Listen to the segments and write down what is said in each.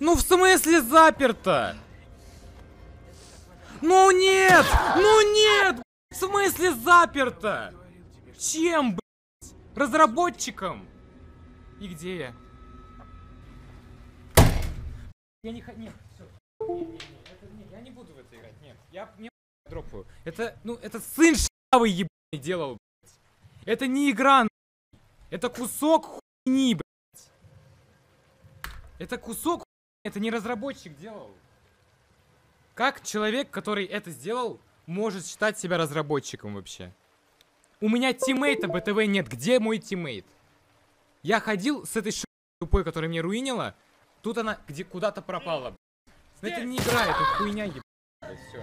Ну в смысле заперто? Ну нет! Ну нет! В смысле заперто? Чем, блядь? Разработчиком? И где я? Я не хочу. Нет, все. Нет, я не буду в это играть, нет. Я не дропаю. Это, ну, это сын шавый ебаный делал, блядь. Это не игра, блядь. Это кусок хуйни, блядь. Это кусок хуйни, это не разработчик делал. Как человек, который это сделал, может считать себя разработчиком вообще? У меня тиммейта БТВ нет. Где мой тиммейт? Я ходил с этой шуткой тупой, которая мне руинила. Тут она где куда-то пропала. Но это не игра, это хуйня ебаная. Все.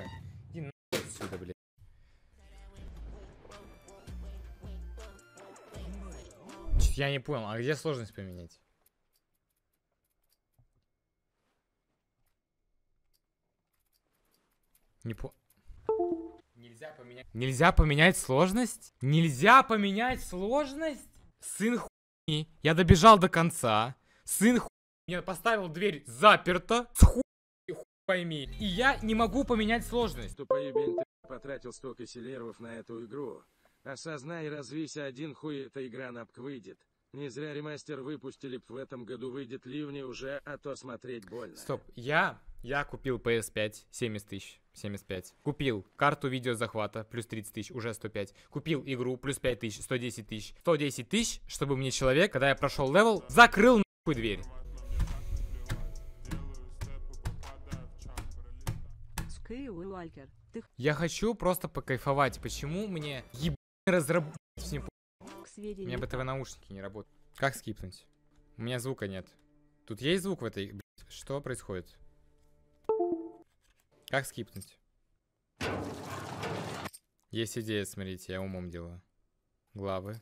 Иди нахуй отсюда, блядь. Я не понял, а где сложность поменять? Не по... Нельзя поменять... Нельзя поменять сложность? Нельзя поменять сложность? Сын хуйни. Я добежал до конца. Сын хуйни. Мне поставил дверь заперто. С хуй пойми. И я не могу поменять сложность. Тупоебень, ты потратил столько селеров на эту игру. Осознай и развейся один хуй, эта игра напк выйдет. Не зря ремастер выпустили, в этом году выйдет ливни уже, а то смотреть больно. Стоп, я купил PS5, 70 тысяч, 75. Купил карту видеозахвата, плюс 30 тысяч, уже 105. Купил игру, плюс 5 тысяч, 110 тысяч. 110 тысяч, чтобы мне человек, когда я прошел левел, закрыл нахуй дверь. Я хочу просто покайфовать, почему мне ебаный разработчик не по... У меня БТВ наушники не работают. Как скипнуть? У меня звука нет. Тут есть звук в этой... Что происходит? Как скипнуть? Есть идея, смотрите, я умом делаю. Главы.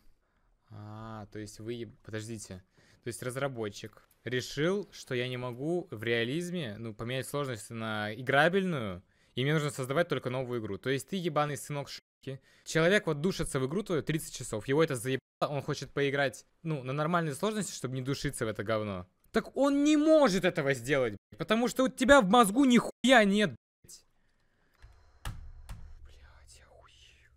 А, то есть вы... Подождите. То есть разработчик решил, что я не могу в реализме, ну, поменять сложность на играбельную, и мне нужно создавать только новую игру. То есть ты ебаный сынок шутки. Человек вот душится в игру твою 30 часов. Его это заебало, он хочет поиграть, ну, на нормальной сложности, чтобы не душиться в это говно. Так он не может этого сделать, блядь, потому что у тебя в мозгу нихуя нет, блядь. Блядь, я охуею.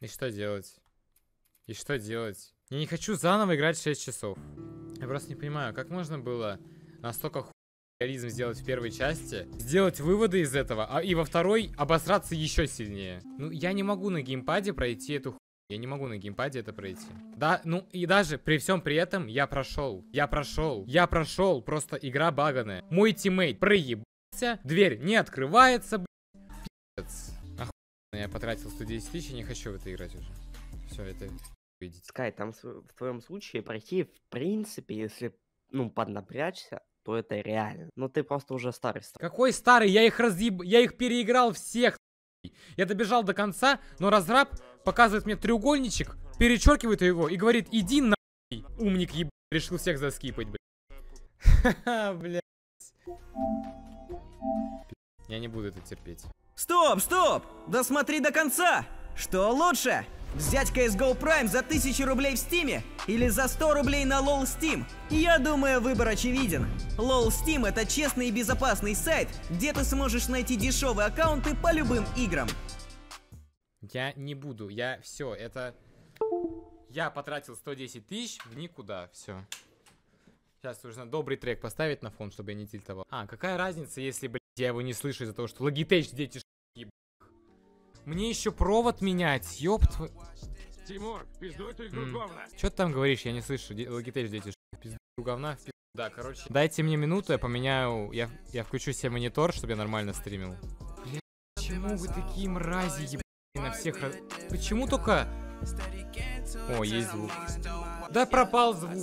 И что делать? И что делать? Я не хочу заново играть 6 часов. Я просто не понимаю, как можно было настолько хуй реализм сделать в первой части, сделать выводы из этого, а и во второй обосраться еще сильнее. Ну, я не могу на геймпаде пройти эту хуйню. Я не могу на геймпаде это пройти. Да, ну и даже при всем при этом я прошел. Я прошел. Просто игра баганая. Мой тиммейт проебался. Дверь не открывается, блядь. Пи***ц. Охуенно, я потратил 110 тысяч, не хочу в это играть уже. Все, это... Скай, там в твоем случае пройти, в принципе, если, ну, поднапрячься, то это реально. Но ты просто уже старый. Какой старый? Я их переиграл всех. Я добежал до конца, но разраб показывает мне треугольничек, перечеркивает его и говорит: иди на умник еб... Решил всех заскипать, блядь. Я не буду это терпеть. Стоп, стоп! Досмотри до конца! Что лучше? Взять CSGO Prime за 1000 рублей в Стиме или за 100 рублей на LOLZTEAM? Я думаю, выбор очевиден. LOLZTEAM — это честный и безопасный сайт, где ты сможешь найти дешевые аккаунты по любым играм. Я не буду, я все, это... Я потратил 110 тысяч в никуда, все. Сейчас нужно добрый трек поставить на фон, чтобы я не тильтовал. А, какая разница, если, блядь, я его не слышу из-за того, что Logitech дети... Мне еще провод менять, ёб твой... Тимур, пизду эту игру говна. Чё ты там говоришь, я не слышу, Logitech дети, пизду говна, пизду... Да, короче, дайте мне минуту, я поменяю, я включу себе монитор, чтобы я нормально стримил. Бля, почему вы такие мрази, ебаные, на всех раз... Почему только... О, есть звук. Да пропал звук.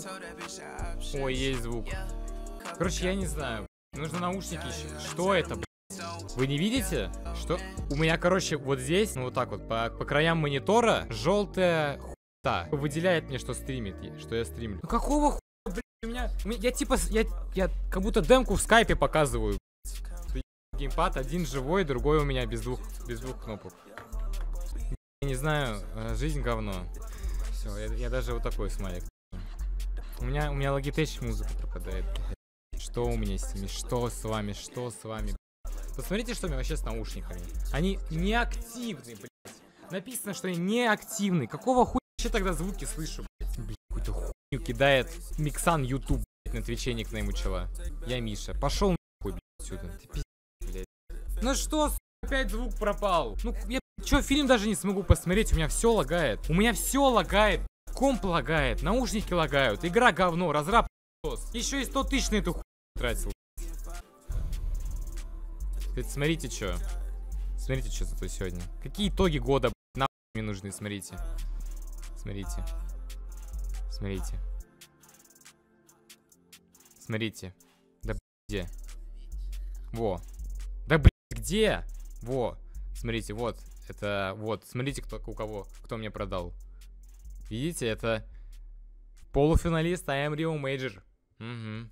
О, есть звук. Короче, я не знаю, нужно наушники еще. Что это, блядь? Вы не видите, что у меня, короче, вот здесь, ну вот так вот, по краям монитора желтая хуйта выделяет мне, что стримит, что я стримлю. Ну какого хуя, блядь, у меня я типа, я как будто демку в скайпе показываю, блядь. Геймпад один живой, другой у меня без двух кнопок. Я не знаю, жизнь говно. Все, я даже вот такой смайлик. У меня Logitech музыка пропадает. Что у меня с ними? Что с вами? Посмотрите, что у меня вообще с наушниками. Они неактивны, блядь. Написано, что они неактивны. Какого хуя вообще тогда звуки слышу, блядь? Блядь, какую-то хуйню кидает Миксан YouTube, блядь, на Твиче ник на ему чела. Я Миша. Пошел нахуй, блядь, отсюда. Ты пиздец, блядь. Ну что, сука, опять звук пропал? Ну, я, чё, фильм даже не смогу посмотреть, у меня все лагает. Комп лагает, наушники лагают, игра говно, разраб еще и 100 тысяч на эту хуйню тратил. Смотрите, что. Смотрите, что зато сегодня. Какие итоги года, блядь, нахуй мне нужны, смотрите. Смотрите. Да блядь, где? Во. Да блядь, где? Во. Смотрите, вот. Это вот. Смотрите, кто у кого, кто мне продал. Видите, это полуфиналист I Am Rio Major. Угу.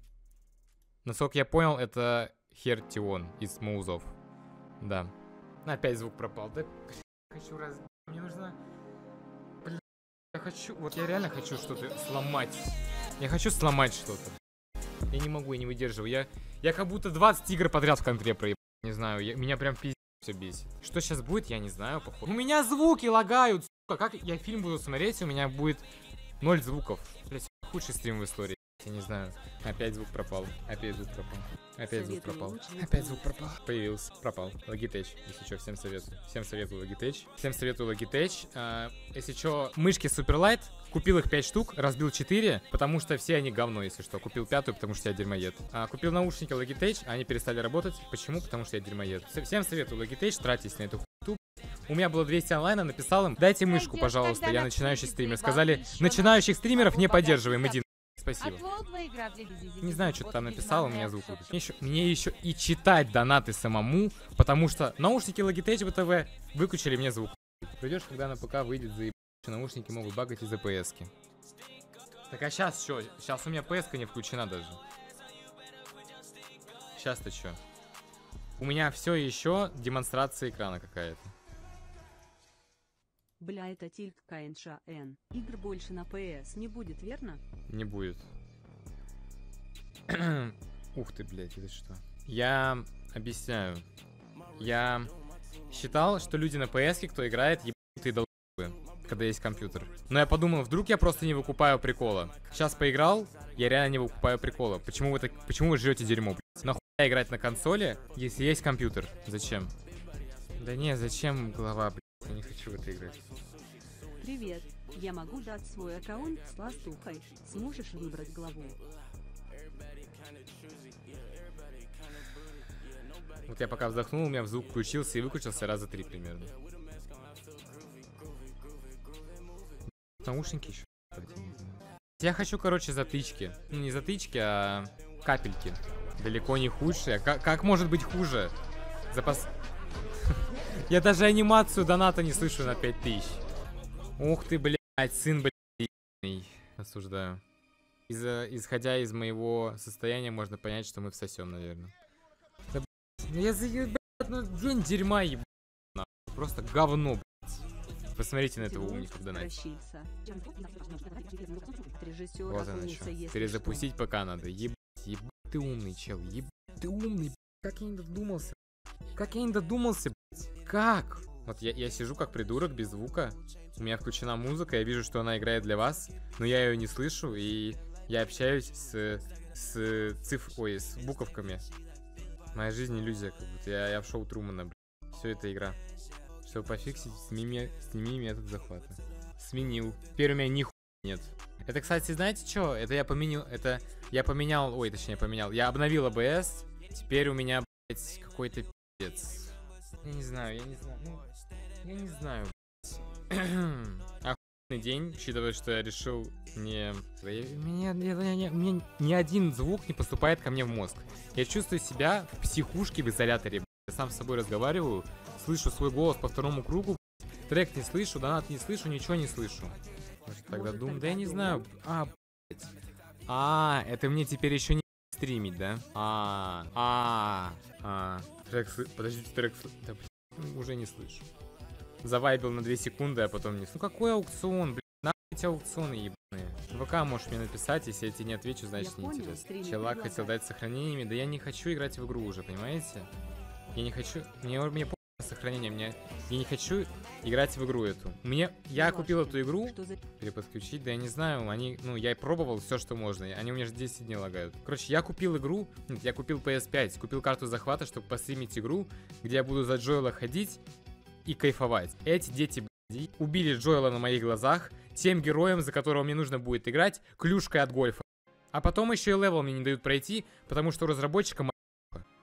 Насколько я понял, это Хертион из Музов. Да. Опять звук пропал. Да, хочу раз... Мне нужно... Блин, я хочу... Вот я реально хочу что-то сломать. Я хочу сломать что-то. Я не могу, я не выдерживаю. Я как будто 20 игр подряд в контре проебал. Не знаю, меня прям пиздец все бесит. Что сейчас будет, я не знаю, походу. У меня звуки лагают. Как я фильм буду смотреть, у меня будет 0 звуков. Блять, худший стрим в истории. Я не знаю. Опять звук пропал. Появился. Пропал. Logitech. Если что, всем советую. Всем советую Logitech. Если что, мышки Superlight. Купил их 5 штук, разбил 4, потому что все они говно, если что. Купил 5-ю, потому что я дерьмоед. Купил наушники Logitech, они перестали работать. Почему? Потому что я дерьмоед. Всем советую Logitech, тратьтесь на эту хуйню. У меня было 200 онлайна, написал им: дайте мышку, пожалуйста, я начинающий стример. Сказали: начинающих стримеров не поддерживаем, иди. Спасибо. Не знаю, что ты там написал, у меня звук выключен. Мне еще и читать донаты самому, потому что наушники Logitech BTV выключили мне звук. Придешь, когда на ПК выйдет, заеб... Наушники могут багать из-за ПС-ки. Так, а сейчас что? Сейчас у меня ПС-ка не включена даже. Сейчас-то что? У меня все еще демонстрация экрана какая-то. Бля, это тильт КНШН. Игр больше на ПС не будет, верно? Не будет. Ух ты, блядь, это что? Я объясняю. Я считал, что люди на ПС-ке, кто играет, ебанутые долбы, когда есть компьютер. Но я подумал, вдруг я просто не выкупаю прикола. Сейчас поиграл, я реально не выкупаю прикола. Почему вы жрете дерьмо, блядь? Нахуя играть на консоли, если есть компьютер? Зачем? Да не, зачем голова, блядь? Я не хочу в это играть. Привет, я могу дать свой аккаунт с ластухой. Сможешь выбрать главу? Вот я пока вздохнул, у меня звук включился и выключился раза 3 примерно. Наушники еще. Я хочу, короче, затычки. Ну, не затычки, а капельки. Далеко не худшие. Как может быть хуже? Запас... Я даже анимацию доната не слышу на 5000. Ух ты, блядь, сын, блядь. Осуждаю. Исходя из моего состояния, можно понять, что мы всосем, наверное. Да, блядь, я заебал, ну, день дерьма, ебать. Просто говно, блядь. Посмотрите на этого умника в донате. Вот она что. Перезапустить пока надо. Ебать, ты умный, чел. Ебать, ты умный, блядь. Как я не додумался, блядь. Как? Вот я сижу как придурок, без звука. У меня включена музыка, я вижу, что она играет для вас, но я ее не слышу, и я общаюсь с буковками. Моя жизнь иллюзия, как будто я в шоу Трумана, блядь. Все это игра. Все пофиксить, сними метод захвата. Сменил. Теперь у меня нихуя нет. Это, кстати, знаете что? Это я поменял, я обновил ABS, теперь у меня, блядь, какой-то пиздец. Я не знаю. Ну, я не знаю, охуенный день, учитывая, что я решил не... Мне ни один звук не поступает ко мне в мозг. Я чувствую себя в психушке в изоляторе, блядь. Я сам с собой разговариваю, слышу свой голос по второму кругу, блядь. Трек не слышу, донат не слышу, ничего не слышу. Может, тогда думаю, да я не знаю. Блядь. Это мне теперь еще не стримить, да? Подождите, трек... Да, блядь, уже не слышу. Завайбил на 2 секунды, а потом не... Ну какой аукцион, блядь, нахуй Эти аукционы ебаные. В ВК можешь мне написать, если я тебе не отвечу, значит не интересно. Челак хотел дать с сохранениями, да я не хочу играть в игру уже, понимаете? Я не хочу... Мне по*** сохранение, мне... Я не хочу играть в игру эту. Мне... Я купил эту игру, переподключить, да я не знаю, они... Ну, я пробовал все, что можно, они у меня же 10 дней лагают. Короче, я купил игру, нет, я купил PS5, купил карту захвата, чтобы постримить игру, где я буду за Джоэла ходить и кайфовать. Эти дети, блядь, убили Джоэла на моих глазах, тем героем, за которого мне нужно будет играть, клюшкой от гольфа. А потом еще и левел мне не дают пройти, потому что разработчикам...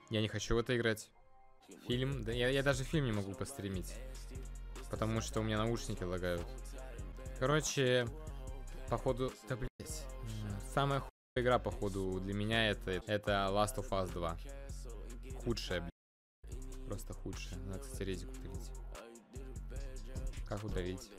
Я не хочу в это играть. Фильм... Да я даже фильм не могу постримить, потому что у меня наушники лагают. Короче, походу... Да, блядь. Самая худшая игра, походу, для меня это Last of Us 2. Худшая, блядь. Просто худшая. Надо, кстати, резику удалить. Как удалить?